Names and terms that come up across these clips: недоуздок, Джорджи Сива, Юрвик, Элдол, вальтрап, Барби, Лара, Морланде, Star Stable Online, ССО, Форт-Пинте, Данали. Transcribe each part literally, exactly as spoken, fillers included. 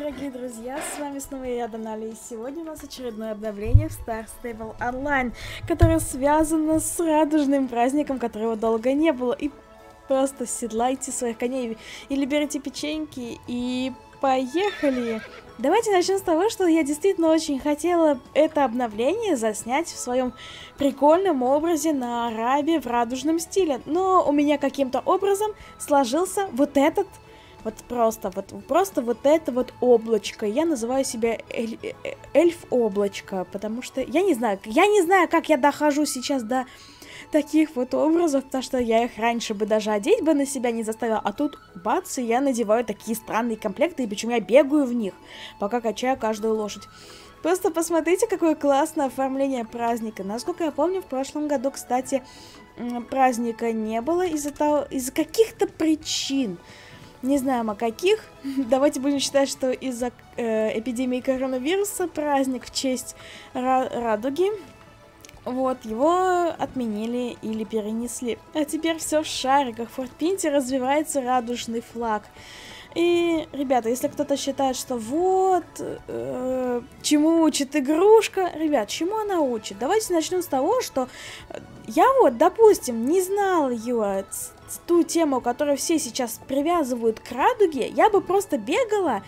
дорогие друзья, с вами снова я, Данали, и сегодня у нас очередное обновление в Star Stable Online, которое связано с радужным праздником, которого долго не было, и просто седлайте своих коней или берите печеньки и поехали! Давайте начнем с того, что я действительно очень хотела это обновление заснять в своем прикольном образе на арабе в радужном стиле, но у меня каким-то образом сложился вот этот, вот просто вот, просто вот это вот облачко. Я называю себя эль, эльф-облачко, потому что я не знаю, я не знаю, как я дохожу сейчас до таких вот образов, потому что я их раньше бы даже одеть бы на себя не заставила, а тут бац, и я надеваю такие странные комплекты, и почему я бегаю в них, пока качаю каждую лошадь. Просто посмотрите, какое классное оформление праздника. Насколько я помню, в прошлом году, кстати, праздника не было из-за того, из-за каких-то причин. Не знаем о каких. Давайте будем считать, что из-за э, эпидемии коронавируса праздник в честь радуги, вот, его отменили или перенесли. А теперь все в шариках. В Форт-Пинте развивается радужный флаг. И, ребята, если кто-то считает, что вот, э, чему учит игрушка, ребят, чему она учит? Давайте начнем с того, что я вот, допустим, не знала ее, ту тему, которую все сейчас привязывают к радуге, я бы просто бегала,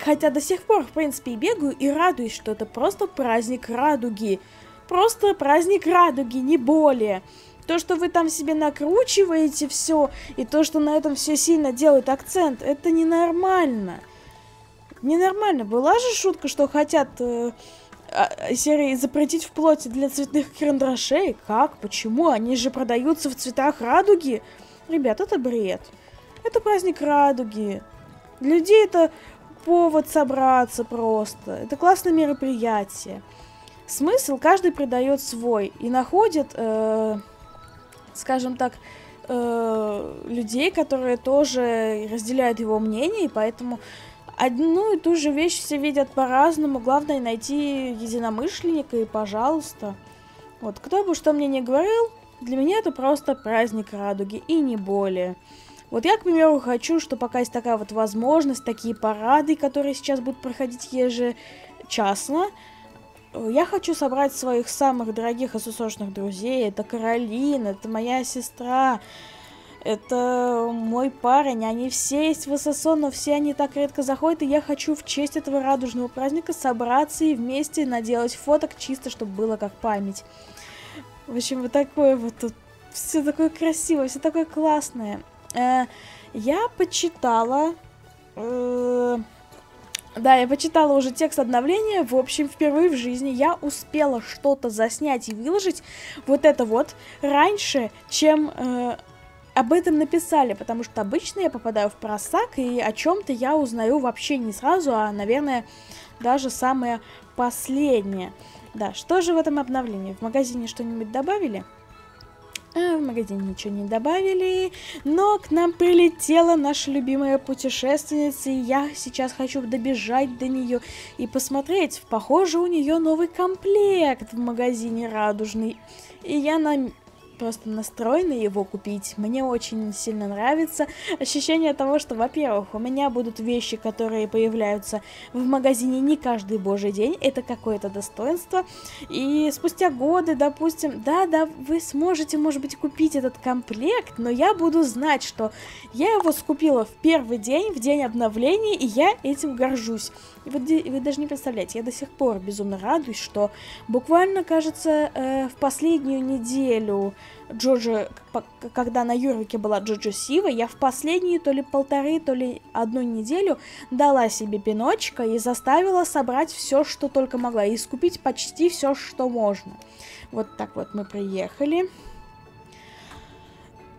хотя до сих пор, в принципе, и бегаю, и радуюсь, что это просто праздник радуги. Просто праздник радуги, не более. То, что вы там себе накручиваете все, и то, что на этом все сильно делают акцент, это ненормально. Ненормально. Была же шутка, что хотят э, серии запретить вплоть для цветных карандашей. Как? Почему? Они же продаются в цветах радуги. Ребят, это бред. Это праздник радуги. Для людей это повод собраться просто. Это классное мероприятие. Смысл каждый придает свой и находит, э, скажем так, э, людей, которые тоже разделяют его мнение, и поэтому одну и ту же вещь все видят по-разному. Главное найти единомышленника, и пожалуйста. Вот, кто бы что мне ни говорил, для меня это просто праздник радуги и не более. Вот я, к примеру, хочу, что пока есть такая вот возможность, такие парады, которые сейчас будут проходить ежечасно, я хочу собрать своих самых дорогих и сусочных друзей. Это Каролина, это моя сестра, это мой парень. Они все есть в ССО, но все они так редко заходят. И я хочу в честь этого радужного праздника собраться и вместе наделать фоток, чисто, чтобы было как память. В общем, вот такое вот тут. Все такое красивое, все такое классное. Я почитала... Да, я почитала уже текст обновления, в общем, впервые в жизни я успела что-то заснять и выложить вот это вот раньше, чем э, об этом написали, потому что обычно я попадаю в просак, и о чем-то я узнаю вообще не сразу, а, наверное, даже самое последнее. Да, что же в этом обновлении? В магазине что-нибудь добавили? В магазине ничего не добавили, но к нам прилетела наша любимая путешественница, и я сейчас хочу добежать до нее и посмотреть. Похоже, у нее новый комплект в магазине радужный, и я на... просто настроена его купить. Мне очень сильно нравится ощущение того, что, во-первых, у меня будут вещи, которые появляются в магазине не каждый божий день. Это какое-то достоинство. И спустя годы, допустим, да-да, вы сможете, может быть, купить этот комплект, но я буду знать, что я его скупила в первый день, в день обновления, и я этим горжусь. И вы, вы даже не представляете, я до сих пор безумно радуюсь, что буквально, кажется, э, в последнюю неделю... Джорджи, когда на Юрвике была Джорджи Сива, я в последние то ли полторы, то ли одну неделю дала себе пиночка и заставила собрать все, что только могла, и скупить почти все, что можно. Вот так вот мы приехали.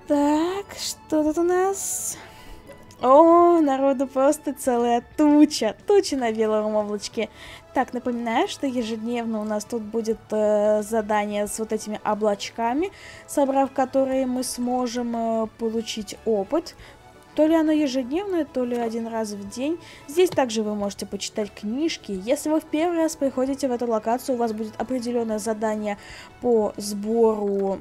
Так, что тут у нас? О, народу просто целая туча. Туча на белом облачке. Так, напоминаю, что ежедневно у нас тут будет э, задание с вот этими облачками, собрав которые мы сможем э, получить опыт. То ли оно ежедневное, то ли один раз в день. Здесь также вы можете почитать книжки. Если вы в первый раз приходите в эту локацию, у вас будет определенное задание по сбору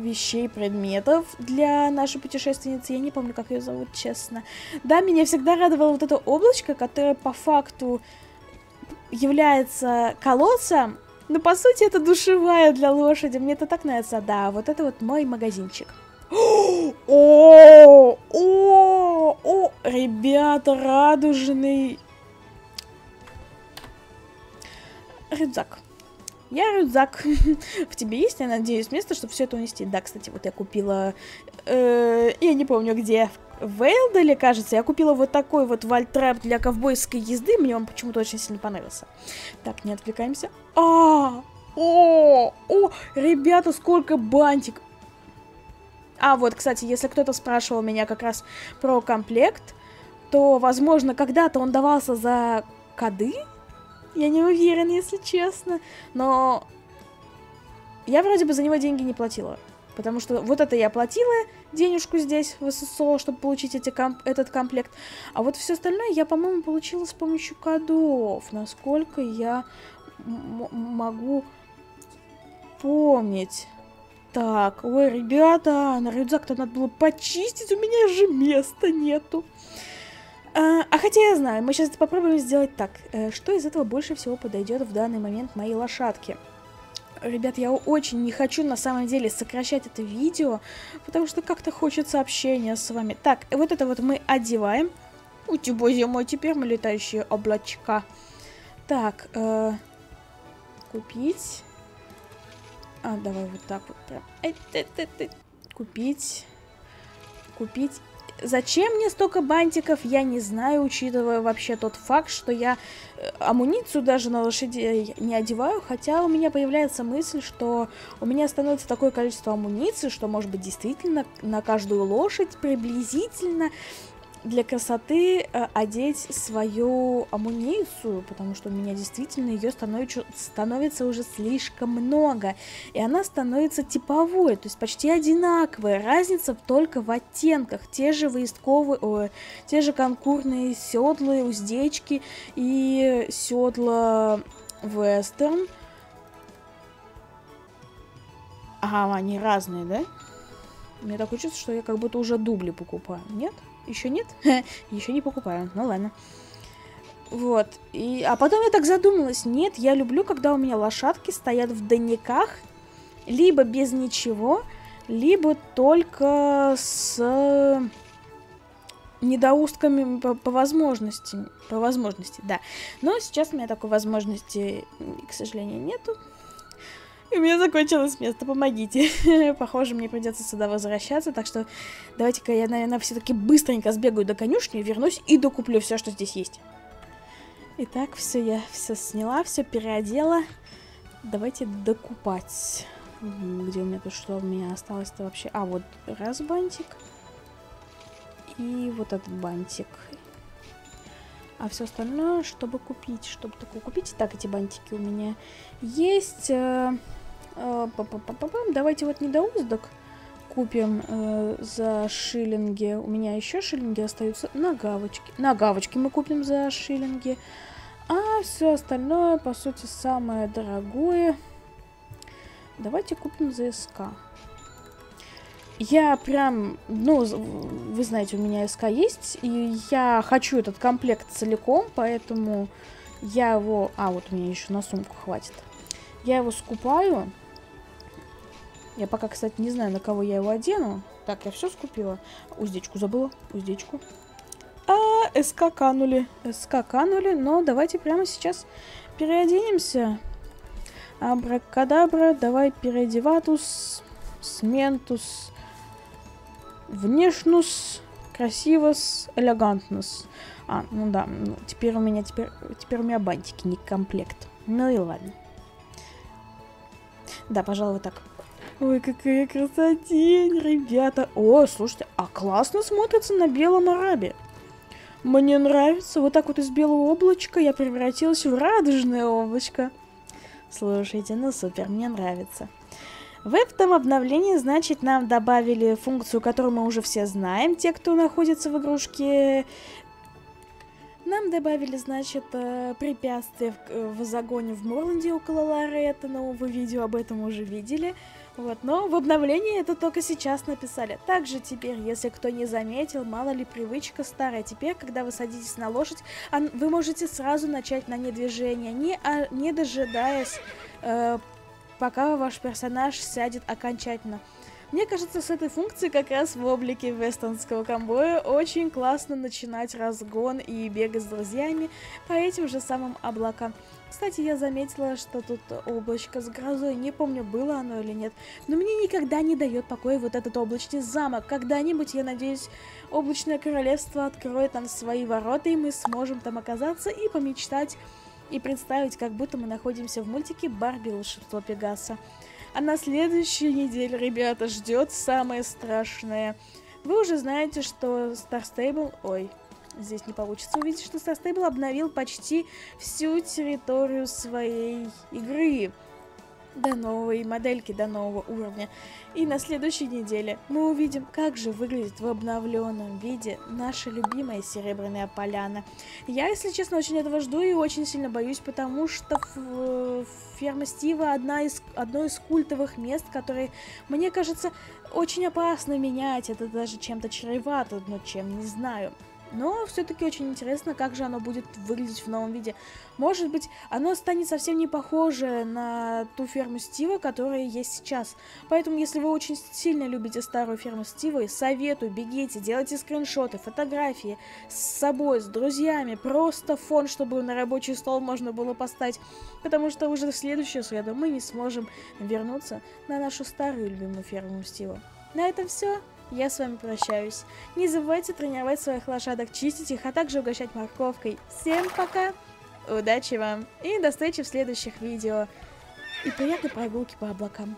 вещей, предметов для нашей путешественницы. Я не помню, как ее зовут, честно. Да, меня всегда радовало вот это облачко, которое по факту является колодцем, но по сути это душевая для лошади. Мне это так нравится. Да, вот это вот мой магазинчик. О, о, о, о, ребята, радужный рюкзак. Я рюкзак. В тебе есть, я надеюсь, место, чтобы все это унести. Да, кстати, вот я купила... Э, я не помню, где. В Элдоле, кажется, я купила вот такой вот вальтрап для ковбойской езды. Мне он почему-то очень сильно понравился. Так, не отвлекаемся. А, о, о, ребята, сколько бантик. А, вот, кстати, если кто-то спрашивал меня как раз про комплект, то, возможно, когда-то он давался за коды. Я не уверена, если честно, но я вроде бы за него деньги не платила, потому что вот это я платила денежку здесь, в ССО, чтобы получить эти комп этот комплект, а вот все остальное я, по-моему, получила с помощью кодов, насколько я могу помнить. Так, ой, ребята, на рюкзак-то надо было почистить, у меня же места нету. А, а хотя я знаю, мы сейчас попробуем сделать так. Что из этого больше всего подойдет в данный момент моей лошадке? Ребят, я очень не хочу на самом деле сокращать это видео, потому что как-то хочется общения с вами. Так, вот это вот мы одеваем. У тебя зимой теперь мы летающие облачка. Так, э, купить. А, давай вот так вот прям. Купить. Купить. Зачем мне столько бантиков, я не знаю, учитывая вообще тот факт, что я амуницию даже на лошадей не одеваю, хотя у меня появляется мысль, что у меня становится такое количество амуниции, что, может быть, действительно на каждую лошадь приблизительно для красоты одеть свою амуницию, потому что у меня действительно ее становится, становится уже слишком много, и она становится типовой, то есть почти одинаковая, разница только в оттенках, те же выездковые, о, те же конкурные седлы, уздечки и седла вестерн. Ага, они разные, да? Мне такое чувство, что я как будто уже дубли покупаю, нет? Еще нет? Еще не покупаю. Ну ладно. Вот. И... А потом я так задумалась. Нет, я люблю, когда у меня лошадки стоят в доняках. Либо без ничего, либо только с недоустками по, по возможности. По возможности, да. Но сейчас у меня такой возможности, к сожалению, нету. У меня закончилось место, помогите. Похоже, мне придется сюда возвращаться, так что давайте-ка я, наверное, все-таки быстренько сбегаю до конюшни, вернусь и докуплю все, что здесь есть. Итак, все, я все сняла, все переодела. Давайте докупать. Где у меня тут что у меня осталось-то вообще? А, вот раз бантик. И вот этот бантик. А все остальное, чтобы купить, чтобы такое купить. Так, эти бантики у меня есть. Давайте вот недоуздок купим э, за шиллинги. У меня еще шиллинги остаются. Нагавочки. Нагавочки мы купим за шиллинги. А все остальное, по сути, самое дорогое. Давайте купим за СК. Я прям, ну, вы знаете, у меня СК есть. И я хочу этот комплект целиком, поэтому я его... А, вот у меня еще на сумку хватит. Я его скупаю. Я пока, кстати, не знаю, на кого я его одену. Так, я все скупила. Уздечку забыла. Уздечку. А, СК канули. СК канули. Но давайте прямо сейчас переоденемся. Абракадабра. Давай переодеватус. Сментус. Внешнус. Красивос. Элегантнус. А, ну да. Теперь у меня, теперь, теперь у меня бантики, не комплект. Ну и ладно. Да, пожалуй, вот так. Ой, какая красотень, ребята. О, слушайте, а классно смотрится на белом арабе. Мне нравится. Вот так вот из белого облачка я превратилась в радужное облачко. Слушайте, ну супер, мне нравится. В этом обновлении, значит, нам добавили функцию, которую мы уже все знаем, те, кто находится в игрушке. Нам добавили, значит, препятствия в загоне в Морланде около Лары. Это новое видео, об этом уже видели. Вот, но в обновлении это только сейчас написали. Также теперь, если кто не заметил, мало ли привычка старая, теперь, когда вы садитесь на лошадь, вы можете сразу начать на ней движение, не, а, не дожидаясь, э, пока ваш персонаж сядет окончательно. Мне кажется, с этой функцией как раз в облике вестонского комбоя очень классно начинать разгон и бегать с друзьями по этим же самым облакам. Кстати, я заметила, что тут облачко с грозой, не помню, было оно или нет, но мне никогда не дает покоя вот этот облачный замок. Когда-нибудь, я надеюсь, облачное королевство откроет нам свои ворота, и мы сможем там оказаться и помечтать, и представить, как будто мы находимся в мультике «Барби и волшебство Пегаса». А на следующей неделе, ребята, ждет самое страшное. Вы уже знаете, что Star Stable... Ой, здесь не получится увидеть, что Star Stable обновил почти всю территорию своей игры. До новой модельки, до нового уровня. И на следующей неделе мы увидим, как же выглядит в обновленном виде наша любимая серебряная поляна. Я, если честно, очень этого жду и очень сильно боюсь, потому что ферма Стива одна из, одно из культовых мест, которые, мне кажется, очень опасно менять. Это даже чем-то чревато, но чем, не знаю. Но все-таки очень интересно, как же оно будет выглядеть в новом виде. Может быть, оно станет совсем не похоже на ту ферму Стива, которая есть сейчас. Поэтому, если вы очень сильно любите старую ферму Стива, советую, бегите, делайте скриншоты, фотографии с собой, с друзьями. Просто фон, чтобы на рабочий стол можно было поставить. Потому что уже в следующую среду мы не сможем вернуться на нашу старую любимую ферму Стива. На этом все. Я с вами прощаюсь. Не забывайте тренировать своих лошадок, чистить их, а также угощать морковкой. Всем пока, удачи вам и до встречи в следующих видео. И приятной прогулки по облакам.